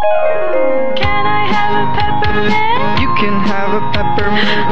Can I have a peppermint? You can have a peppermint.